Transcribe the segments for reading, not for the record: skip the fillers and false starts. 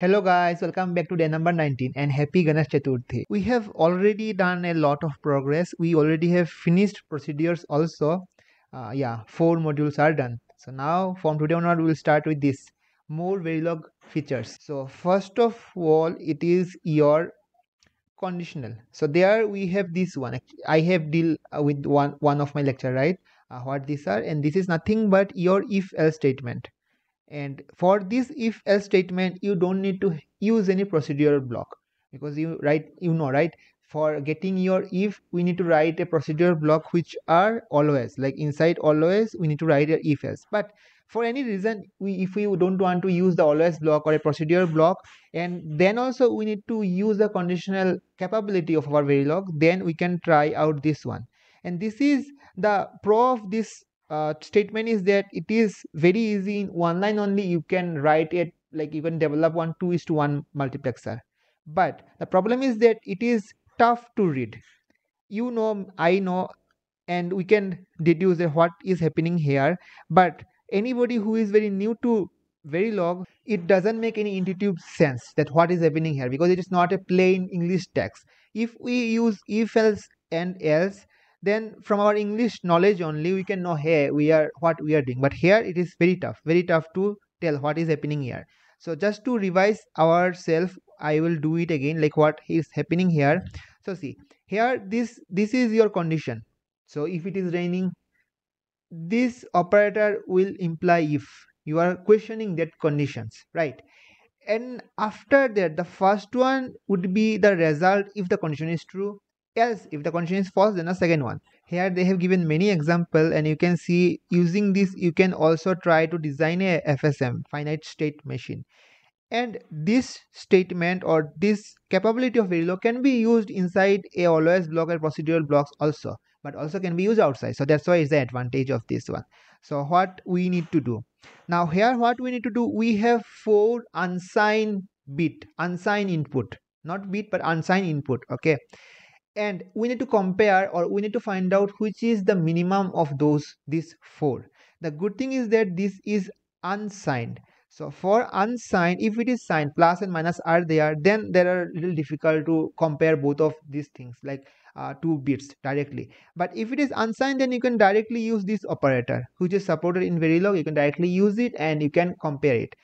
Hello guys, welcome back to day number 19 and happy Ganesh Chaturthi. We have already done a lot of progress. We already have finished procedures also. 4 modules are done. So now from today onward we will start with this more Verilog features. So first of all it is your conditional. So there we have this one. I have dealt with one of my lecture, right? What these are, and this is nothing but your if-else statement. And for this if else statement you don't need to use any procedural block, because you know for getting your if we need to write a procedural block which are always, like inside always we need to write a if else. But for any reason if we don't want to use the always block or a procedural block, and then also we need to use the conditional capability of our Verilog, then we can try out this one. And this is the pro of this statement, is that it is very easy. In one line only you can write it, like you can develop 1 2:1 multiplexer. But the problem is that it is tough to read. You know, I know, and we can deduce what is happening here, but anybody who is very new to Verilog, it doesn't make any intuitive sense that what is happening here, because it is not a plain English text. If we use if else and else, then from our English knowledge only we can know, hey, what we are doing. But here it is very tough to tell what is happening here. So just to revise ourselves, I will do it again, like what is happening here. So see here, this is your condition. So if it is raining, this operator will imply if you are questioning that conditions, right? And after that the first one would be the result if the condition is true, else if the condition is false, then the second one. Here they have given many examples, and you can see using this you can also try to design a FSM, finite state machine. And this statement or this capability of Verilog can be used inside a always block or procedural blocks also, but also can be used outside. So that's why it's the advantage of this one. So what we need to do now here, what we need to do, we have 4 unsigned input, not bit but unsigned input, okay? And we need to compare, or we need to find out which is the minimum of these 4. The good thing is that this is unsigned. So for unsigned, if it is signed, plus and minus are there, then there are little difficult to compare both of these things, like 2 bits directly. But if it is unsigned, then you can directly use this operator, which is supported in Verilog. You can directly use it and you can compare it.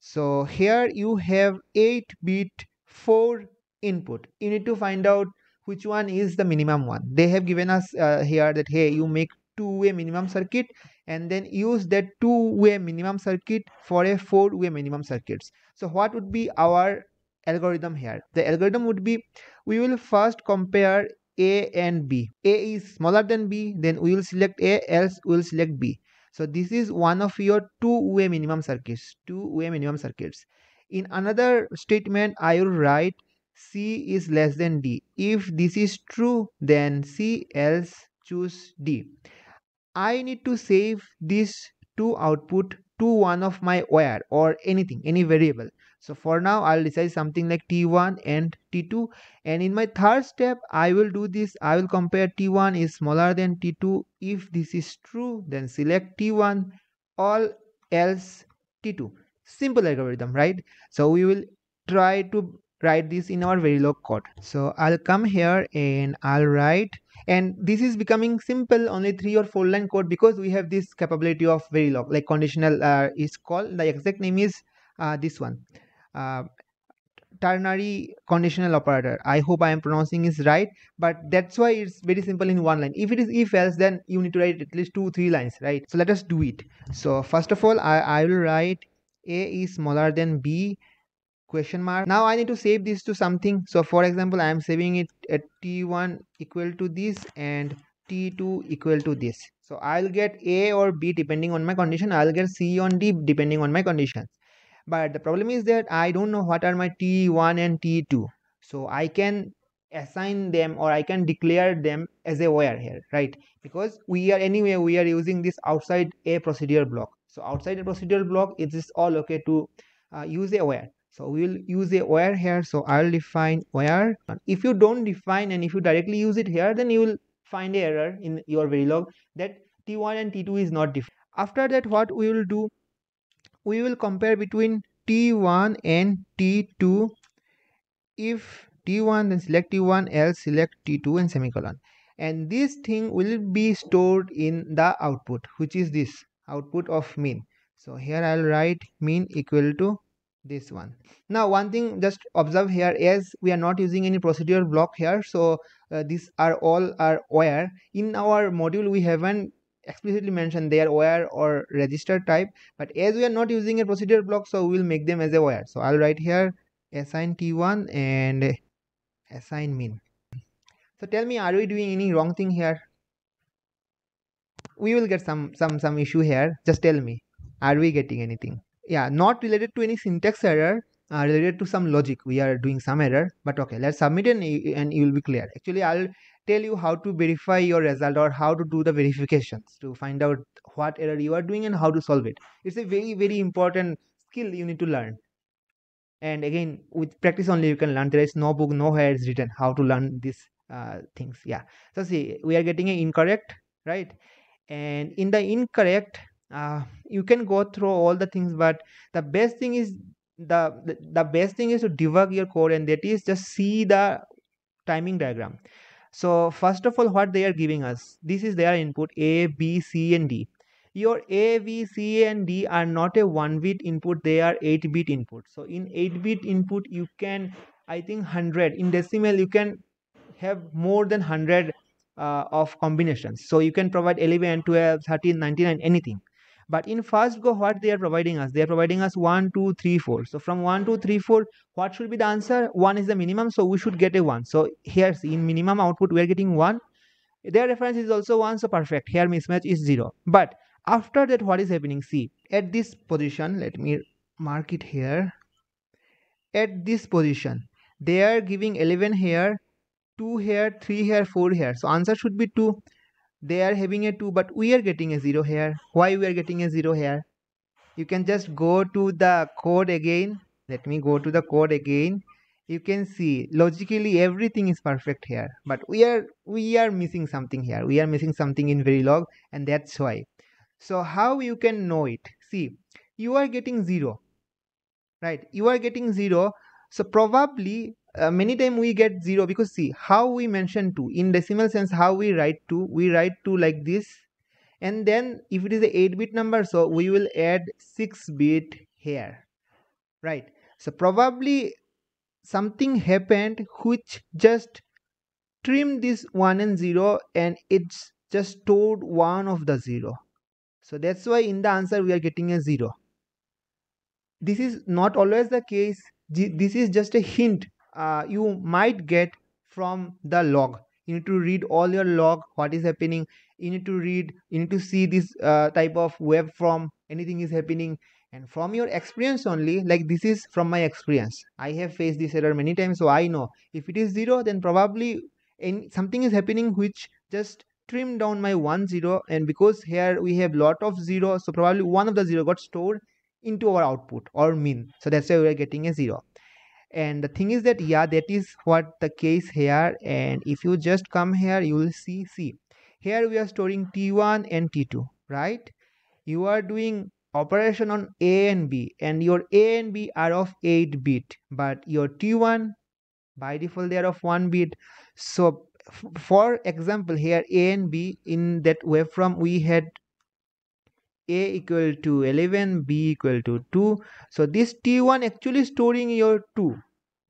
So here you have 8-bit 4 input. You need to find out which one is the minimum one. They have given us here that, hey, you make 2-way minimum circuit and then use that 2-way minimum circuit for a 4-way minimum circuits. So what would be our algorithm here? The algorithm would be, we will first compare A and B. A is smaller than B, then we will select A, else we will select B. So this is one of your 2-way minimum circuits, 2-way minimum circuits. In another statement, I will write C is less than D. If this is true, then C, else choose D. I need to save this 2 output to one of my wire or anything, any variable. So for now I'll decide something like T1 and T2, and in my third step I will do this. I will compare T1 is smaller than T2. If this is true, then select T1, all else T2. Simple algorithm, right? So we will try to write this in our Verilog code. So I'll come here and I'll write, and this is becoming simple, only 3 or 4 line code, because we have this capability of Verilog, like conditional is called, the exact name is this one, ternary conditional operator. I hope I am pronouncing it right, but that's why it's very simple in one line. If it is if else, then you need to write at least 2-3 lines, right? So let us do it. So first of all I will write A is smaller than B, question mark. Now I need to save this to something. So for example I am saving it at T1 equal to this and T2 equal to this. So I'll get A or B depending on my condition. I'll get C on D depending on my conditions. But the problem is that I don't know what are my T1 and T2. So I can assign them, or I can declare them as a wire here, right? Because we are using this outside a procedural block. So outside a procedural block it is all okay to use a wire. So we will use a wire here. So I'll define wire. If you don't define and if you directly use it here, then you will find an error in your Verilog that T1 and T2 is not defined. After that, what we will do, we will compare between T1 and T2. If T1, then select T1, else select T2 and semicolon. And this thing will be stored in the output, which is this output of min. So here I will write min equal to this one. Now one thing just observe here, as we are not using any procedural block here, so these are all are where. In our module we haven't explicitly mentioned they are where or register type, but as we are not using a procedural block, so we will make them as a where. So I'll write here assign t1 and assign min. So tell me, are we doing any wrong thing here? We will get some issue here. Just tell me, are we getting anything? Yeah, not related to any syntax error, related to some logic. We are doing some error, but okay, let's submit and you will be clear. Actually, I'll tell you how to verify your result or how to do the verifications to find out what error you are doing and how to solve it. It's a very, very important skill you need to learn. And again, with practice only you can learn. There is no book, nowhere it's written how to learn these things. Yeah, so see, we are getting an incorrect, right? And in the incorrect, you can go through all the things, but the best thing is the best thing is to debug your code, and that is just see the timing diagram. So first of all, what they are giving us, this is their input A, B, C and D. Your A, B, C and D are not a 1-bit input, they are 8-bit input. So in 8-bit input you can, I think 100 in decimal, you can have more than 100 of combinations. So you can provide 11, 12, 13, 99, anything. But in first go, what they are providing us? They are providing us 1, 2, 3, 4. So from 1, 2, 3, 4, what should be the answer? 1 is the minimum, so we should get a 1. So here in minimum output, we are getting 1. Their reference is also 1, so perfect. Here mismatch is 0. But after that, what is happening? See, at this position, let me mark it here. At this position, they are giving 11 here, 2 here, 3 here, 4 here. So answer should be 2. They are having a 2, but we are getting a 0 here. Why we are getting a 0 here? You can just go to the code again. Let me go to the code again. You can see logically everything is perfect here, but we are missing something here. We are missing something in Verilog, and that's why. So how you can know it? See, you are getting 0, right? You are getting 0. So probably many times we get 0, because see how we mention 2 in decimal sense, how we write 2, we write 2 like this, and then if it is a 8-bit number, so we will add 6-bit here, right? So probably something happened which just trimmed this 1 and 0, and it's just stored one of the 0. So that's why in the answer we are getting a 0. This is not always the case. This is just a hint you might get from the log. You need to read all your log, what is happening. You need to read, you need to see this type of web from anything is happening, and from your experience only. Like this is from my experience, I have faced this error many times, so I know if it is 0, then probably something is happening which just trimmed down my 1 0, and because here we have lot of 0, so probably one of the 0 got stored into our output or min. So that's why we are getting a 0. And the thing is that, yeah, that is what the case here. And if you just come here, you will see here we are storing T1 and T2, right? You are doing operation on A and B, and your A and B are of 8-bit, but your T1 by default they are of 1-bit. So for example, here A and B, in that wavefront we had A equal to 11, B equal to 2. So this T1 actually storing your 2,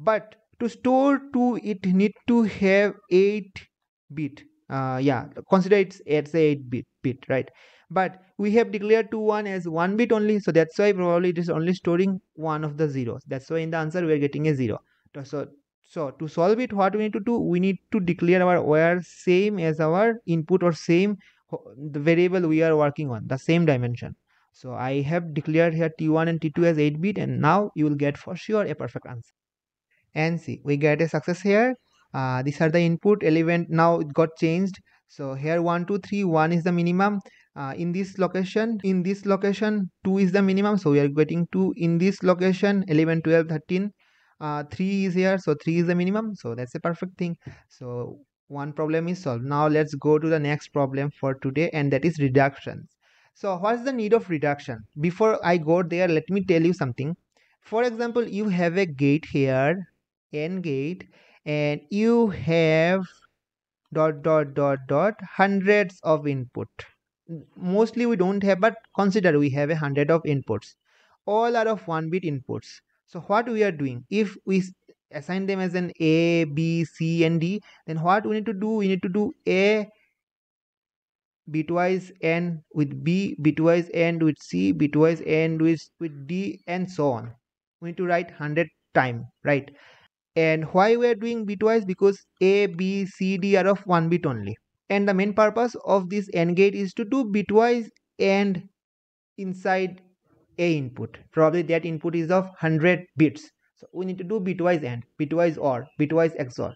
but to store 2 it need to have 8-bit. Yeah, consider it's 8-bit, right? But we have declared 2 1 as 1-bit only, so that's why probably it is only storing one of the zeros. That's why in the answer we are getting a 0. So to solve it, what we need to do? We need to declare our where same as our input, or same the variable we are working on, the same dimension. So I have declared here T1 and T2 as 8-bit, and now you will get for sure a perfect answer. And see, we get a success here. These are the input element. Now it got changed. So here 1, 2, 3, 1 is the minimum. In this location 2 is the minimum. So we are getting 2 in this location, 11, 12, 13. 3 is here, so 3 is the minimum. So that's a perfect thing. So one problem is solved. Now let's go to the next problem for today, and that is reductions. So what's the need of reduction? Before I go there, let me tell you something. For example, you have a gate here, n gate, and you have hundreds of input. Mostly we don't have, but consider we have 100 of inputs. All are of 1-bit inputs. So what we are doing, if we assign them as an A, B, C, and D, then what we need to do, we need to do A bitwise n with B, bitwise n with C, bitwise n with D, and so on. We need to write 100 times, right? And why we are doing bitwise? Because A, B, C, D are of 1-bit only. And the main purpose of this AND gate is to do bitwise AND inside A input. Probably that input is of 100 bits. So we need to do bitwise AND, bitwise OR, bitwise XOR.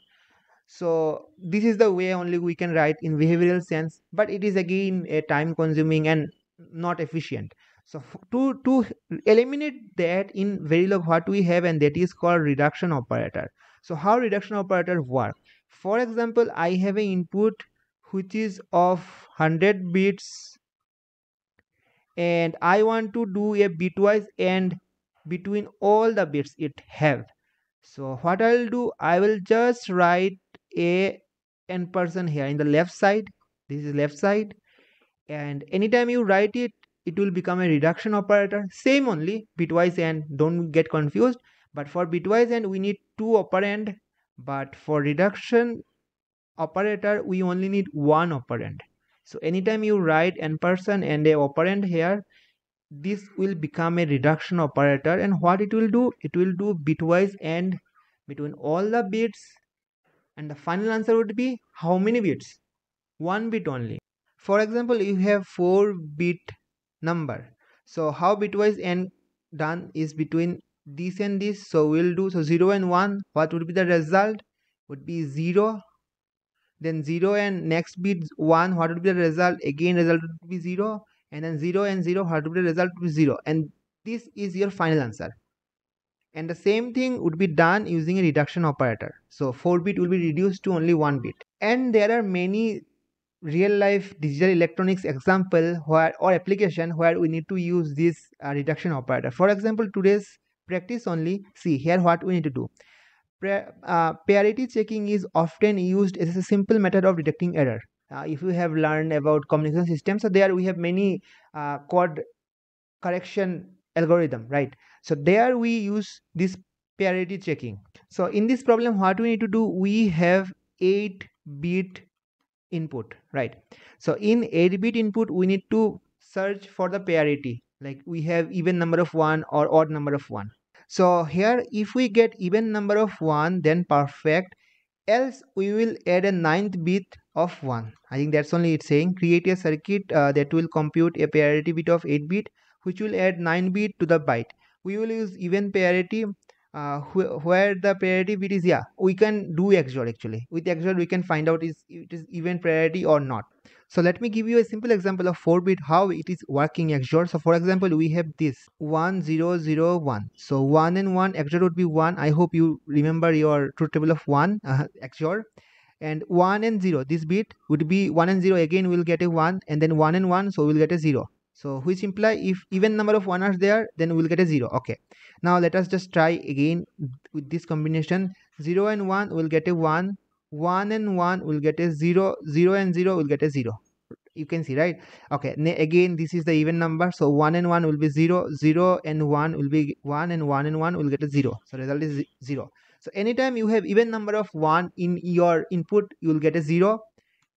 So this is the way only we can write in behavioral sense, but it is again time consuming and not efficient. So to eliminate that in Verilog, what we have, and that is called reduction operator. So how reduction operator work? For example, I have an input which is of 100 bits and I want to do a bitwise AND between all the bits it have. So what I will do, I will just write a n% here in the left side. This is left side, and anytime you write it, it will become a reduction operator. Same only, bitwise AND, don't get confused. But for bitwise AND we need 2 operand, but for reduction operator we only need 1 operand. So anytime you write n% and a operand here, this will become a reduction operator. And what it will do, it will do bitwise AND between all the bits, and the final answer would be how many bits? 1 bit only. For example, you have 4-bit number. So how bitwise AND done is between this and this. So we'll do, so 0 and 1, what would be the result? Would be 0, then 0 and next bit 1, what would be the result? Again result would be 0. And then 0 and 0, what would be the result? Would be 0. And this is your final answer. And the same thing would be done using a reduction operator. So 4-bit will be reduced to only 1-bit. And there are many real-life digital electronics example where, or application where we need to use this reduction operator. For example, today's practice only, see here what we need to do. Parity checking is often used as a simple method of detecting error. If you have learned about communication systems, so there we have many code correction algorithm, right? So there we use this parity checking. So in this problem, what we need to do, we have 8-bit input, right? So in 8-bit input, we need to search for the parity, like we have even number of 1 or odd number of 1. So here, if we get even number of 1, then perfect. Else we will add a 9th bit of 1. I think that's only it's saying create a circuit that will compute a parity bit of 8-bit, which will add 9-bit to the byte. We will use even parity where the parity bit is, yeah, we can do XOR actually. With XOR we can find out is it is even parity or not. So let me give you a simple example of 4-bit how it is working XOR. So for example, we have this 1001. So 1 and 1 XOR would be 1. I hope you remember your truth table of 1 XOR. And 1 and 0, this bit would be 1 and 0, again we'll get a 1, and then 1 and 1, so we'll get a 0. So which imply if even number of 1 are there, then we'll get a 0. Okay, now let us just try again with this combination. 0 and 1 will get a 1, 1 and 1 will get a 0, 0 and 0 will get a 0. You can see, right? Okay, again this is the even number, so 1 and 1 will be 0, 0 and 1 will be 1, and 1 and 1 will get a 0. So result is 0. So anytime you have even number of 1 in your input, you will get a 0.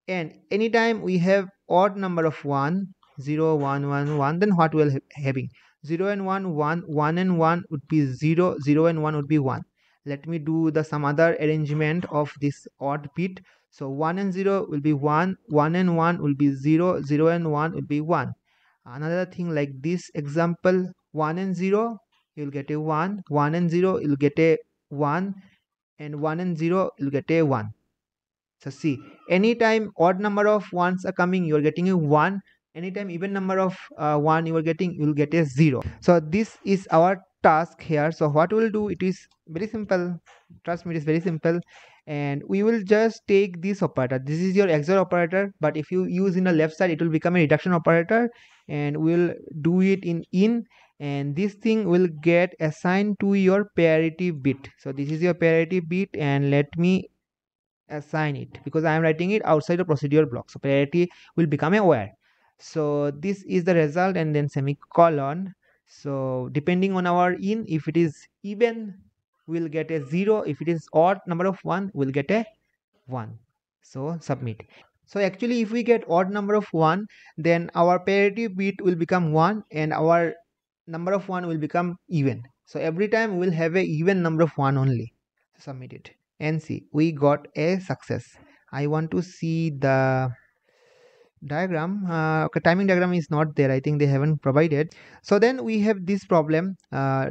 And anytime we have odd number of 1, 0, 1, 1, 1, then what we will having? 0 and 1, 1, 1 and 1 would be 0, 0 and 1 would be 1. Let me do the some other arrangement of this odd bit. So 1 and 0 will be 1, 1 and 1 will be 0, 0 and 1 will be 1. Another thing like this example, 1 and 0, you will get a 1, 1 and 0, you will get a 1, and 1 and 0 you'll get a 1. So see, anytime odd number of 1s are coming, you're getting a 1. Anytime even number of 1 you are getting, you'll get a 0. So this is our task here. So what we'll do, it is very simple, trust me, it is very simple. And we will just take this operator. This is your XOR operator, but if you use in the left side, it will become a reduction operator. And we'll do it in and this thing will get assigned to your parity bit. So this is your parity bit, and let me assign it because I am writing it outside the procedure block. So parity will become a where. So this is the result, and then semicolon. So depending on our in, if it is even, we'll get a 0. If it is odd number of 1, we'll get a 1. So submit. So actually, if we get odd number of 1, then our parity bit will become 1 and our number of 1 will become even. So every time we'll have a even number of 1 only. So submit it and see, we got a success. I want to see the diagram. Okay, timing diagram is not there, I think they haven't provided. So then we have this problem,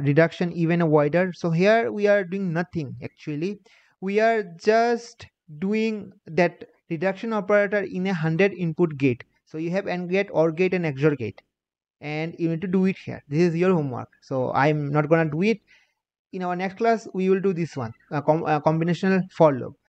reduction even wider. So here we are doing nothing. Actually, we are just doing that reduction operator in a 100 input gate. So you have AND gate, OR gate and XOR gate, and you need to do it here. This is your homework. So I'm not gonna do it. In our next class we will do this one, combinational for loop.